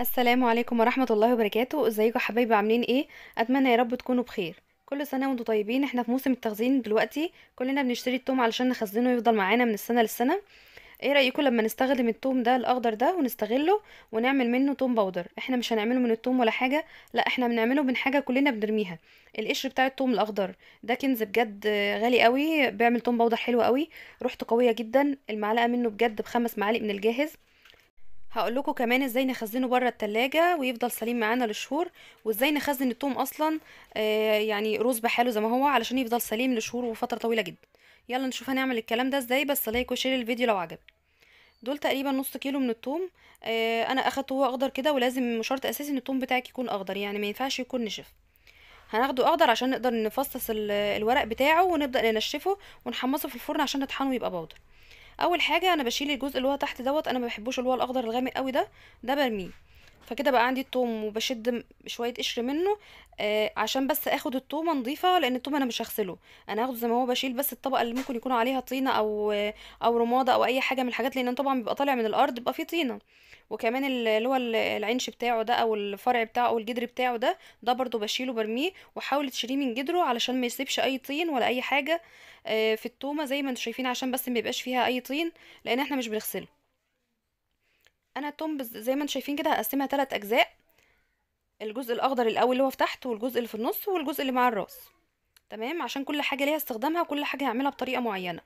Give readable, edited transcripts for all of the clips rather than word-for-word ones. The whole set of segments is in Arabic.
السلام عليكم ورحمه الله وبركاته. ازيكم يا حبايبي؟ عاملين ايه؟ اتمنى يا رب تكونوا بخير. كل سنه وانتم طيبين. احنا في موسم التخزين دلوقتي، كلنا بنشتري التوم علشان نخزنه ويفضل معانا من السنه للسنه. ايه رايكم لما نستخدم التوم ده الاخضر ده ونستغله ونعمل منه توم باودر؟ احنا مش هنعمله من التوم ولا حاجه، لا احنا بنعمله من حاجه كلنا بنرميها. القشر بتاع التوم الاخضر ده كنز بجد، غالي قوي، بيعمل توم باودر حلو قوي، ريحته قويه جدا. المعلقه منه بجد ب5 معالق من الجاهز. هقول لكم كمان ازاي نخزنه بره التلاجة ويفضل سليم معانا لشهور، وازاي نخزن التوم اصلا يعني رز بحاله زي ما هو علشان يفضل سليم لشهور وفتره طويله جدا. يلا نشوف هنعمل الكلام ده ازاي. بس لايك وشير الفيديو لو عجبك. دول تقريبا نص كيلو من التوم، انا اخدته هو اخضر كده، ولازم شرط اساسي ان التوم بتاعك يكون اخضر، يعني ما ينفعش يكون نشف. هناخده اخضر عشان نقدر نفصص الورق بتاعه ونبدا ننشفه ونحمصه في الفرن عشان نطحنه ويبقى باودر. اول حاجه انا بشيل الجزء اللي هو تحت دوت، انا ما بحبوش اللي هو الاخضر الغامق قوي ده برميه. فكده بقى عندي التوم وبشد شويه قشر منه عشان بس اخد التومه نظيفه، لان التوم انا مش هغسله، انا هاخده زي ما هو. بشيل بس الطبقه اللي ممكن يكون عليها طينه او رماده او اي حاجه من الحاجات، لان طبعا بيبقى طالع من الارض بيبقى فيه طينه. وكمان اللي هو العنش بتاعه ده او الفرع بتاعه او الجدر بتاعه ده برده بشيله برميه. وحاولي تشيليه من جدره علشان ما يسيبش اي طين ولا اي حاجه في التومه زي ما انتم شايفين، عشان بس ما يبقاش فيها اي طين، لان احنا مش بنغسله. انا التوم زي ما انتم شايفين كده هقسمها 3 اجزاء، الجزء الاخضر الاول اللي هو في تحت، والجزء اللي في النص، والجزء اللي مع الراس. تمام، عشان كل حاجه ليها استخدامها وكل حاجه هعملها بطريقه معينه.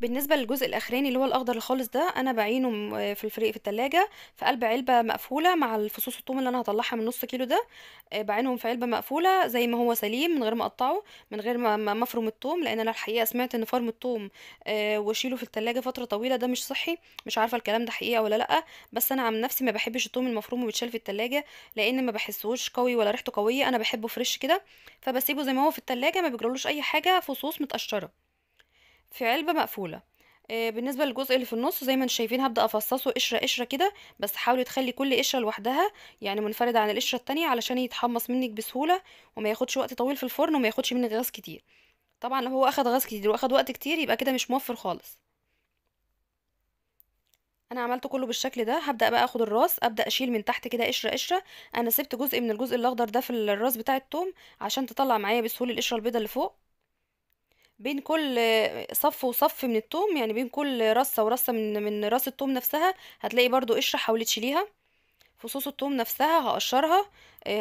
بالنسبه للجزء الاخراني اللي هو الاخضر خالص ده، انا بعينه في التلاجة في قلب علبه مقفوله مع الفصوص الثوم اللي انا هطلعها من نص كيلو ده. بعينهم في علبه مقفوله زي ما هو سليم، من غير ما اقطعه، من غير ما افرم الثوم، لان انا الحقيقه سمعت ان فرم الثوم واشيله في التلاجة فتره طويله ده مش صحي. مش عارفه الكلام ده حقيقه ولا لا، بس انا عن نفسي ما بحبش الثوم المفروم وبيتشال في التلاجة، لان ما بحسوش قوي ولا ريحته قويه. انا بحبه فريش كده، فبسيبه زي ما هو في التلاجة، ما بيجرالوش اي حاجه، فصوص متقشره في علبه مقفوله. بالنسبه للجزء اللي في النص زي ما انتم شايفين هبدا افصصه قشره قشره كده، بس حاولي تخلي كل قشره لوحدها، يعني منفرده عن القشره التانية، علشان يتحمص منك بسهوله وما ياخدش وقت طويل في الفرن وما ياخدش منك غاز كتير. طبعا لو هو اخد غاز كتير واخد وقت كتير يبقى كده مش موفر خالص. انا عملته كله بالشكل ده. هبدا بقى اخد الراس، ابدا اشيل من تحت كده قشره قشره. انا سبت جزء من الجزء الاخضر ده في الراس بتاع الثوم عشان تطلع معايا بسهوله القشره البيضاء اللي فوق. بين كل صف وصف من الثوم، يعني بين كل رصه ورصه من راس الثوم نفسها، هتلاقي برضو قشره حاولي تشيليها. فصوص الثوم نفسها هقشرها،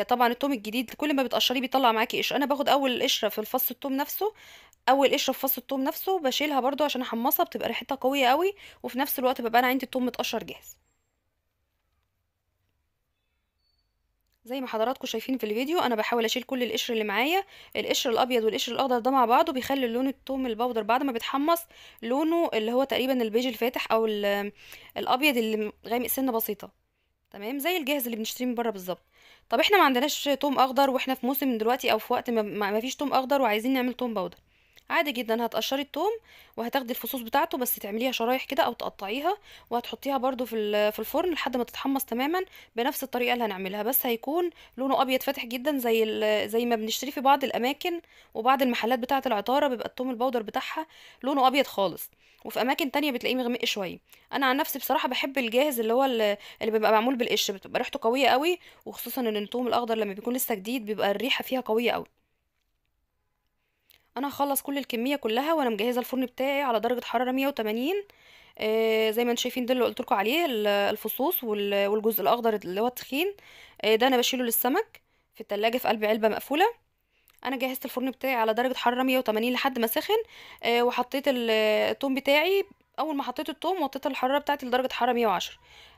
طبعا الثوم الجديد كل ما بتقشريه بيطلع معاكي قشره. انا باخد اول قشره في فص الثوم نفسه، اول قشره في فص الثوم نفسه بشيلها برضو عشان احمصها، بتبقى ريحتها قويه قوي، وفي نفس الوقت ببقى انا عندي الثوم متقشر جاهز. زي ما حضراتكم شايفين في الفيديو انا بحاول اشيل كل القشر اللي معايا. القشر الابيض والقشر الاخضر ده مع بعضه بيخلي لون الثوم البودر بعد ما بيتحمص لونه اللي هو تقريبا البيج الفاتح او الابيض اللي غامق سنه بسيطه. تمام، زي الجاهز اللي بنشتريه من بره بالظبط. طب احنا ما عندناش توم اخضر، واحنا في موسم دلوقتي او في وقت ما فيش توم اخضر وعايزين نعمل توم بودر، عادي جدا هتقشري الثوم وهتاخدي الفصوص بتاعته بس تعمليها شرايح كده او تقطعيها، وهتحطيها برده في الفرن لحد ما تتحمص تماما بنفس الطريقه اللي هنعملها، بس هيكون لونه ابيض فاتح جدا زي ما بنشتري في بعض الاماكن وبعض المحلات بتاعه العطاره، بيبقى الثوم البودر بتاعها لونه ابيض خالص، وفي اماكن تانية بتلاقيه مغمق شويه. انا عن نفسي بصراحه بحب الجاهز اللي هو اللي بيبقى معمول بالقشر، بتبقى ريحته قويه قوي، وخصوصا ان الثوم الاخضر لما بيكون لسه جديد بيبقى الريحه فيها قويه قوي. انا هخلص كل الكميه كلها وانا مجهزه الفرن بتاعي على درجه حراره 180. زي ما انتم شايفين ده اللي قلت لكم عليه، الفصوص والجزء الاخضر اللي هو التخين ده انا بشيله للسمك في التلاجة في قلب علبه مقفوله. انا جهزت الفرن بتاعي على درجه حراره 180 لحد ما سخن، وحطيت الثوم بتاعي. اول ما حطيت الثوم وطيت الحراره بتاعتي لدرجه حراره 110،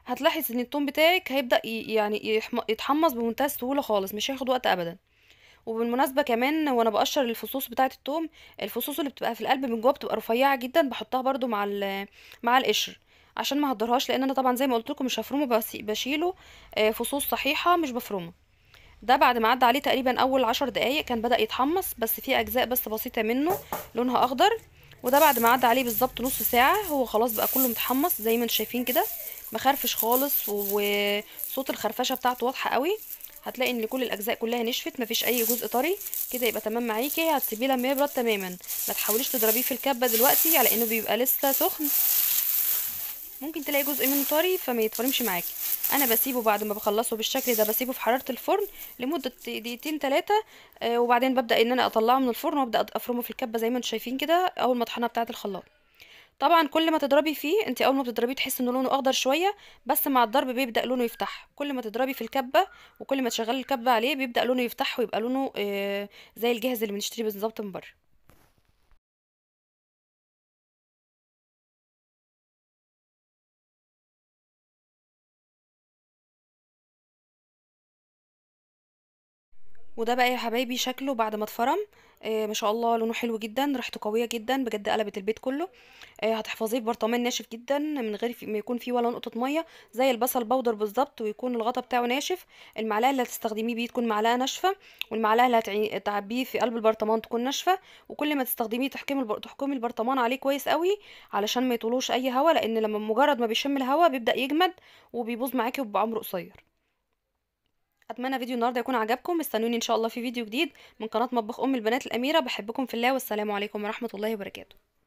هتلاحظ ان الثوم بتاعك هيبدا يعني يتحمص بمنتهى السهوله خالص، مش هياخد وقت ابدا. وبالمناسبه كمان وانا بقشر الفصوص بتاعه الثوم، الفصوص اللي بتبقى في القلب من جوه بتبقى رفيعه جدا، بحطها برده مع القشر عشان ما اهدرهاش، لان انا طبعا زي ما قلت لكم مش هفرمه، بس بشيله فصوص صحيحه مش بفرمه. ده بعد ما عدى عليه تقريبا اول 10 دقايق كان بدا يتحمص، بس في اجزاء بس بسيطه منه لونها اخضر. وده بعد ما عدى عليه بالظبط نص ساعه، هو خلاص بقى كله متحمص زي ما انتم شايفين كده، مخرفش خالص، وصوت الخرفشه بتاعته واضحه قوي. هتلاقي ان كل الاجزاء كلها نشفت، مفيش اي جزء طري كده، يبقى تمام معاكي. هتسيبيه لما يبرد تماما، ما تحاوليش تضربيه في الكبه دلوقتي على انه بيبقى لسه سخن، ممكن تلاقي جزء منه طري فما يتفرمش معاكي. انا بسيبه بعد ما بخلصه بالشكل ده، بسيبه في حراره الفرن لمده دقيقتين 3، وبعدين ببدا ان انا اطلعه من الفرن وابدا افرمه في الكبه زي ما انتم شايفين كده اول ما الطحينه بتاعه الخلاط. طبعا كل ما تضربي فيه، انت اول ما بتضربيه تحس ان لونه اخضر شويه، بس مع الضرب بيبدا لونه يفتح. كل ما تضربي في الكبه وكل ما تشغلي الكبه عليه بيبدا لونه يفتح ويبقى لونه زي الجاهز اللي بنشتريه بالظبط من بره. وده بقى يا حبايبي شكله بعد ما اتفرم، ما شاء الله لونه حلو جدا، ريحته قويه جدا بجد، قلبت البيت كله. هتحفظيه في برطمان ناشف جدا من غير ما يكون فيه ولا نقطه ميه، زي البصل بودر بالظبط، ويكون الغطا بتاعه ناشف. المعلقه اللي هتستخدميه بيه تكون معلقه ناشفه، والمعلقه اللي هتعبيه في قلب البرطمان تكون ناشفه. وكل ما تستخدميه تحكمي البرطمان عليه كويس قوي علشان ما يطولوش اي هواء، لان لما مجرد ما بيشم الهواء بيبدا يجمد وبيبوظ معاكي وبيبقى عمره قصير. اتمنى فيديو النهارده يكون عجبكم، استنوني ان شاء الله في فيديو جديد من قناه مطبخ ام البنات الاميره. بحبكم في الله، والسلام عليكم ورحمه الله وبركاته.